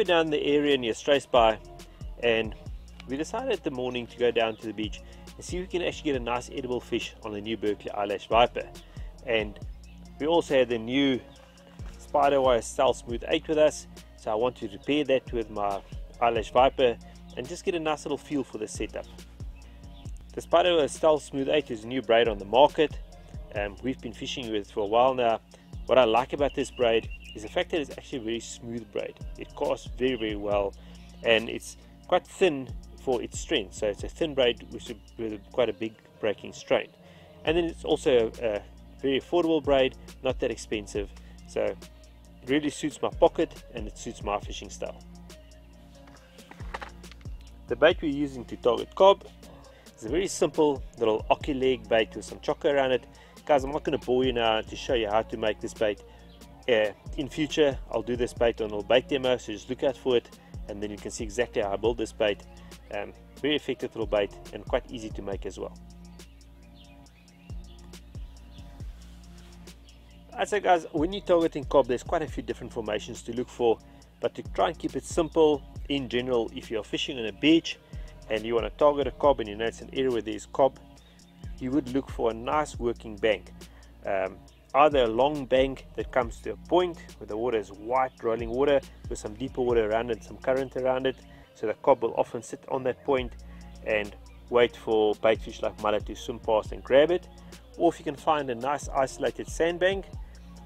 were down the area near Strathspey, and we decided at the morning to go down to the beach and see if we can actually get a nice edible fish on the new Berkley eyelash viper. And we also had the new Spider-Wire Stealth Smooth 8 with us, so I want to repair that with my eyelash viper and just get a nice little feel for the setup. The Spider-Wire Stealth Smooth 8 is a new braid on the market, and we've been fishing with it for a while now. What I like about this braid is the fact that it's actually a very smooth braid. It casts very, very well, and it's quite thin for its strength, so it's a thin braid with quite a big breaking strain. And then it's also a very affordable braid, not that expensive, so it really suits my pocket and it suits my fishing style. The bait we're using to target Kob is a very simple little Occi leg bait with some choco around it. Guys, I'm not going to bore you now to show you how to make this bait. In future I'll do this bait on a little bait demo, so just look out for it, and then you can see exactly how I build this bait. Very effective little bait and quite easy to make as well. I'd say, guys, when you're targeting Kob, there's quite a few different formations to look for, but to try and keep it simple in general, if you're fishing on a beach and you want to target a Kob and you know it's an area where there's Kob, you would look for a nice working bank, either a long bank that comes to a point where the water is white, rolling water with some deeper water around it, some current around it, so the Kob will often sit on that point and wait for bait fish like mullet to swim past and grab it. Or if you can find a nice isolated sandbank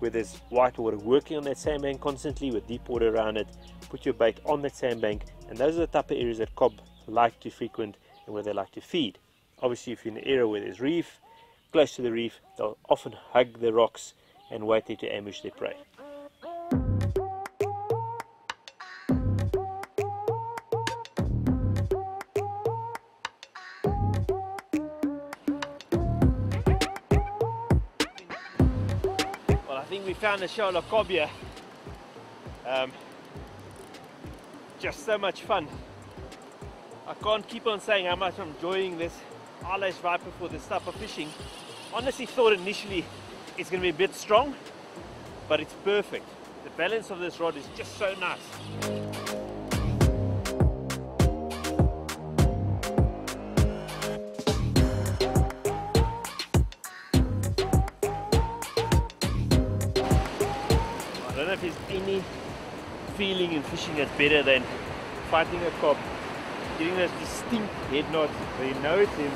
where there's white water working on that sandbank constantly with deep water around it, put your bait on that sandbank, and those are the type of areas that Kob like to frequent and where they like to feed. Obviously, if you're in an area where there's reef, close to the reef, they'll often hug the rocks and wait there to ambush their prey. Well, I think we found a shoal of Kob here. Just so much fun. I can't keep on saying how much I'm enjoying this eyelash viper for this type of fishing. Honestly thought initially it's going to be a bit strong, but it's perfect. The balance of this rod is just so nice. I don't know if there's any feeling in fishing that's better than fighting a Kob, getting those distinct head nods where you know it's him,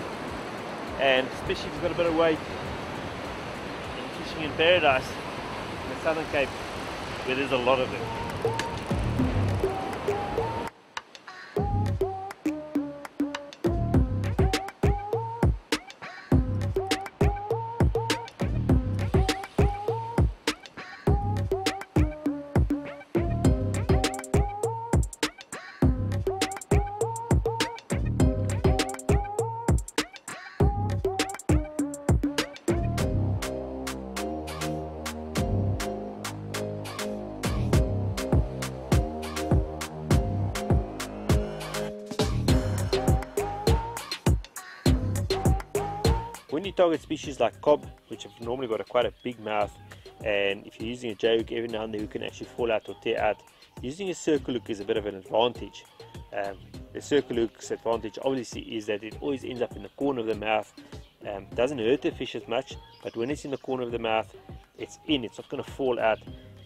and especially if you've got a bit of weight, and fishing in paradise in the Southern Cape where there's a lot of it. When you target species like Kob, which have normally got quite a big mouth, and if you're using a J-hook, every now and then you can actually fall out or tear out. Using a circle hook is a bit of an advantage. The circle hook's advantage obviously is that it always ends up in the corner of the mouth. Doesn't hurt the fish as much, but when it's in the corner of the mouth, it's not going to fall out.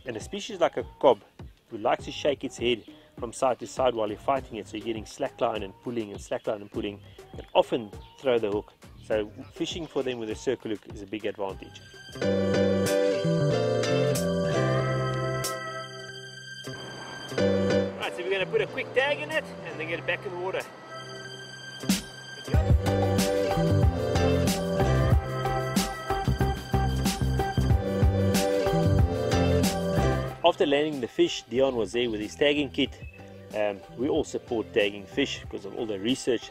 And a species like a Kob, who likes to shake its head from side to side while you're fighting it, so you're getting slackline and pulling and slackline and pulling, and often throw the hook. So fishing for them with a circle hook is a big advantage. Right, so we're going to put a quick tag in it and then get it back in the water. After landing the fish, Dion was there with his tagging kit. We all support tagging fish because of all the research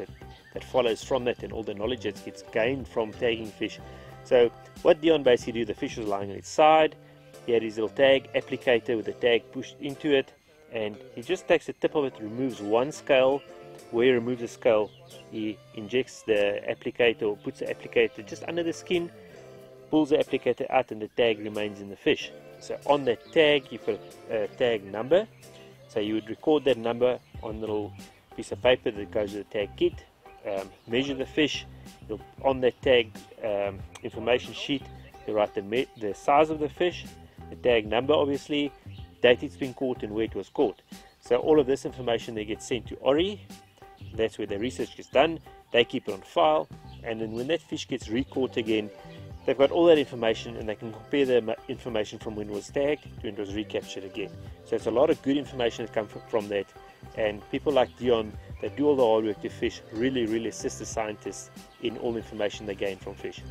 that follows from that and all the knowledge that gets gained from tagging fish. So what Dion basically did, the fish was lying on its side, he had his little tag applicator with the tag pushed into it, and he just takes the tip of it, removes one scale. Where he removes the scale, he injects the applicator, or puts the applicator just under the skin, pulls the applicator out, and the tag remains in the fish. So on that tag you've got a tag number, So you would record that number on a little piece of paper that goes to the tag kit, measure the fish, you'll, on that tag information sheet you write the size of the fish, the tag number obviously, date it's been caught and where it was caught. So all of this information they get sent to ORI, that's where the research is done, they keep it on file, and then when that fish gets re-caught again, they've got all that information and they can compare the information from when it was tagged to when it was recaptured again. So it's a lot of good information that comes from that, and people like Dion that do all the hard work to fish really assist the scientists in all the information they gain from fish.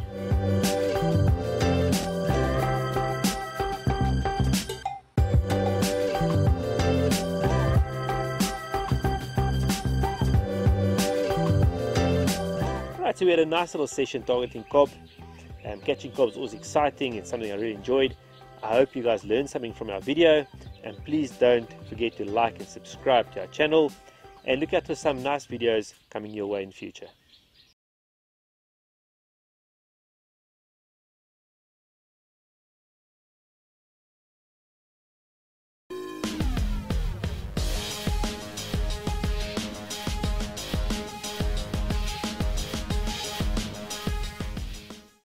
Right, so we had a nice little session targeting Kob. Catching Kob is always exciting, it's something I really enjoyed. I hope you guys learned something from our video, and please don't forget to like and subscribe to our channel, and look out for some nice videos coming your way in future.